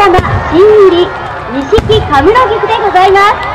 山が新入り錦神野岐阜でございます。